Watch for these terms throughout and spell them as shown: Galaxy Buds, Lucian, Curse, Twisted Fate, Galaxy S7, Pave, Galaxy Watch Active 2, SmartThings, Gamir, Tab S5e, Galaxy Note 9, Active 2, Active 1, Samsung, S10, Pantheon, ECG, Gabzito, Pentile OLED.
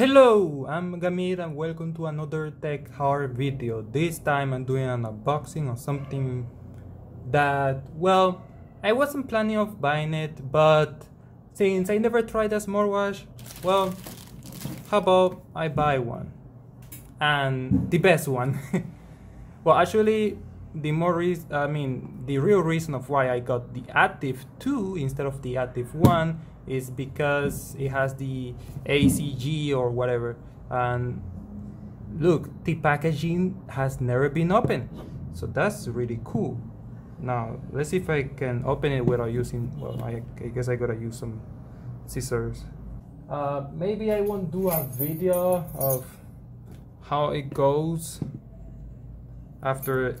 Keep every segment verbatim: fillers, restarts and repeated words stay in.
Hello, I'm Gamir and welcome to another tech horror video. This time I'm doing an unboxing of something that, well, I wasn't planning on buying it, but since I never tried a smartwatch, well, how about I buy one? And the best one. Well, actually, the more reason, I mean, the real reason of why I got the Active two instead of the Active one is because it has the E C G or whatever, and look, the packaging has never been opened, so that's really cool. Now let's see if I can open it without using, well, I, I guess I gotta use some scissors. Uh, maybe I won't do a video of how it goes after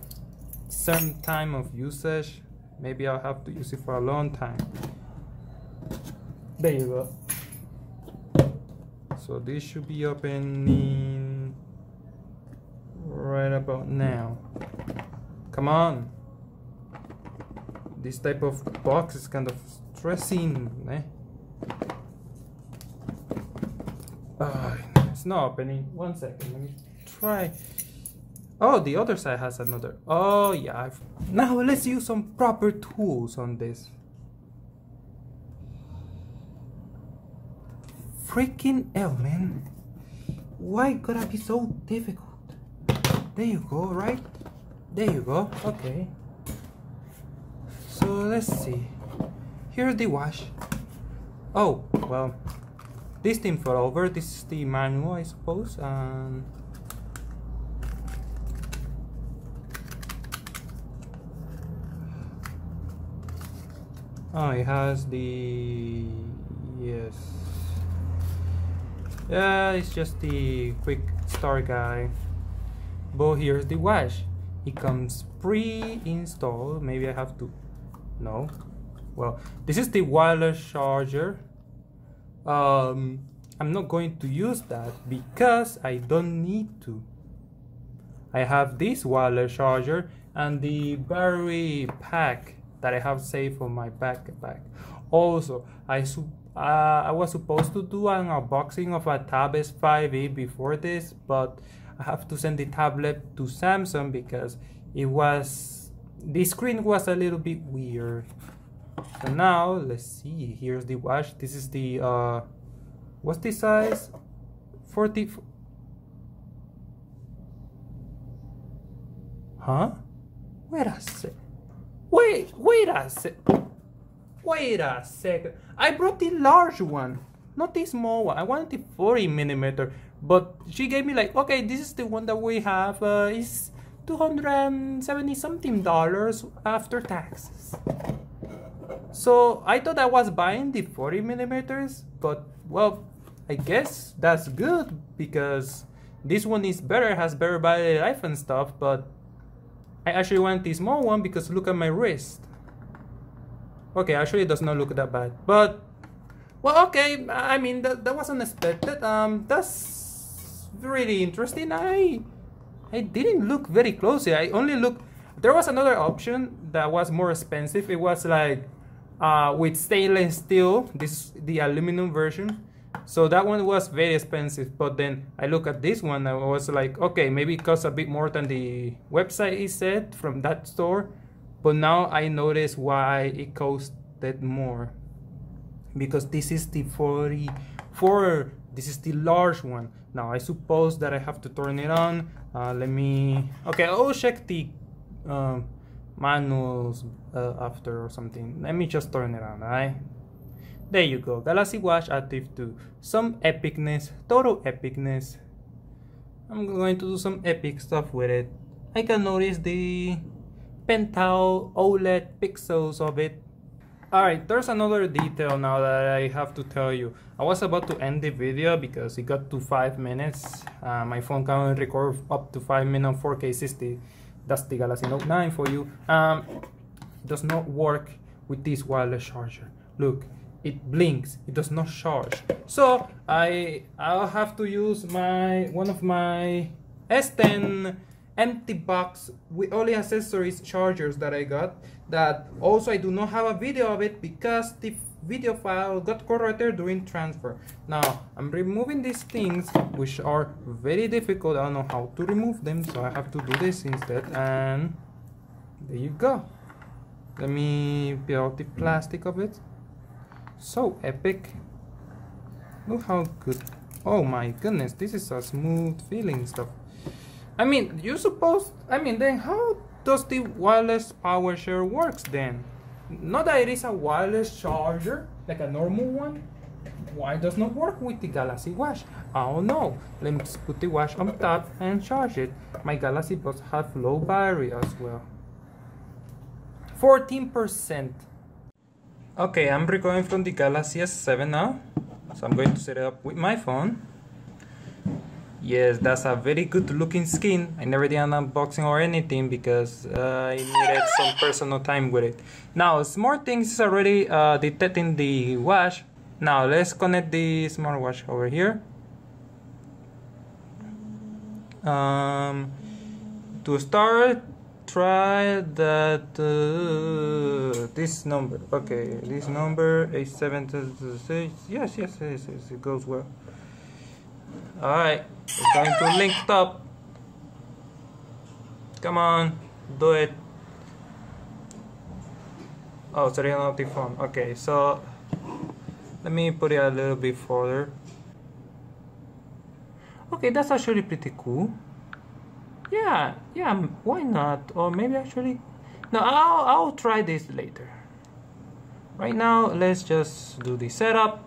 some time of usage. Maybe I'll have to use it for a long time. There you go. So this should be opening right about now. Come on. This type of box is kind of stressing, eh? Oh, it's not opening. One second, let me try. Oh, the other side has another. Oh yeah. I've... Now let's use some proper tools on this. Freaking hell, man. Why gotta be so difficult? There you go, right? There you go, okay. So let's see. Here's the watch. Oh, well, this thing fell over. This is the manual, I suppose. And oh, it has the... yes. Yeah, uh, it's just the quick start guy. But here's the watch. It comes pre-installed. Maybe I have to... no. Well, this is the wireless charger. Um, I'm not going to use that because I don't need to. I have this wireless charger and the battery pack that I have saved for my backpack. Also, I suppose Uh, I was supposed to do an unboxing of a Tab S five e before this, but I have to send the tablet to Samsung because it was, the screen was a little bit weird. So now let's see. Here's the watch. This is the uh, what's the size? forty. Huh? Wait a sec. Wait. Wait a sec. Wait a second, I brought the large one, not the small one. I wanted the forty millimeter, but she gave me like, okay, this is the one that we have. Uh, it's two hundred seventy something dollars after taxes. So I thought I was buying the forty millimeters, but well, I guess that's good because this one is better, has better battery life and stuff, but I actually want the small one because look at my wrist. Okay, actually it does not look that bad, but well, okay, I mean that, that wasn't expected. Um that's really interesting. I I didn't look very closely. I only looked. There was another option that was more expensive. It was like uh with stainless steel, this the aluminum version, so that one was very expensive. But then I look at this one, I was like, okay, maybe it costs a bit more than the website is said from that store. But now I notice why it costed more, because this is the forty-four, this is the large one. Now I suppose that I have to turn it on. Uh, let me, okay, I'll check the uh, manuals uh, after or something. Let me just turn it on, alright? There you go, Galaxy Watch Active two. Some epicness, total epicness. I'm going to do some epic stuff with it. I can notice the Pentile OLED pixels of it. Alright, there's another detail now that I have to tell you. I was about to end the video because it got to five minutes. Uh, my phone can record up to five minutes on four K sixty. That's the Galaxy Note nine for you. Um, it does not work with this wireless charger. Look, it blinks. It does not charge. So, I, I'll have to use my one of my S ten empty box with only accessories chargers that I got. That also I do not have a video of it because the video file got corrupted during transfer. Now I'm removing these things which are very difficult. I don't know how to remove them, so I have to do this instead. And there you go. Let me peel the plastic of it. So epic. Look how good. Oh my goodness, this is a smooth feeling stuff. I mean, you suppose, I mean, then how does the wireless power share works then? Not that it is a wireless charger like a normal one. Why does not work with the Galaxy Watch? I don't know. Let's put the watch on top and charge it. My Galaxy Buds have low battery as well. fourteen percent. Okay, I'm recording from the Galaxy S seven now, so I'm going to set it up with my phone. Yes, that's a very good looking skin. I never did an unboxing or anything because uh, I needed some personal time with it. Now SmartThings is already uh, detecting the watch. Now let's connect the smartwatch over here um, to start. Try that uh, this number. Okay, this number eight seven six. Yes, yes, yes, yes, it goes well. All right, we're going to link up. Come on, do it. Oh, sorry, not the phone. Okay, so let me put it a little bit further. Okay, that's actually pretty cool. Yeah, yeah, why not? Or maybe actually, no, I'll, I'll try this later. Right now, let's just do the setup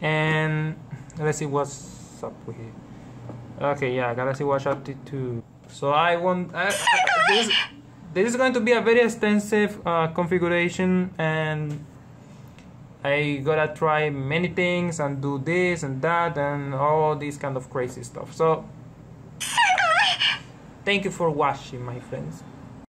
and let's see what's up with it. Okay, yeah, Galaxy Watch Active two. So I want, I, I, this, this is going to be a very extensive uh, configuration, and I gotta try many things and do this and that and all this kind of crazy stuff. So thank you for watching, my friends.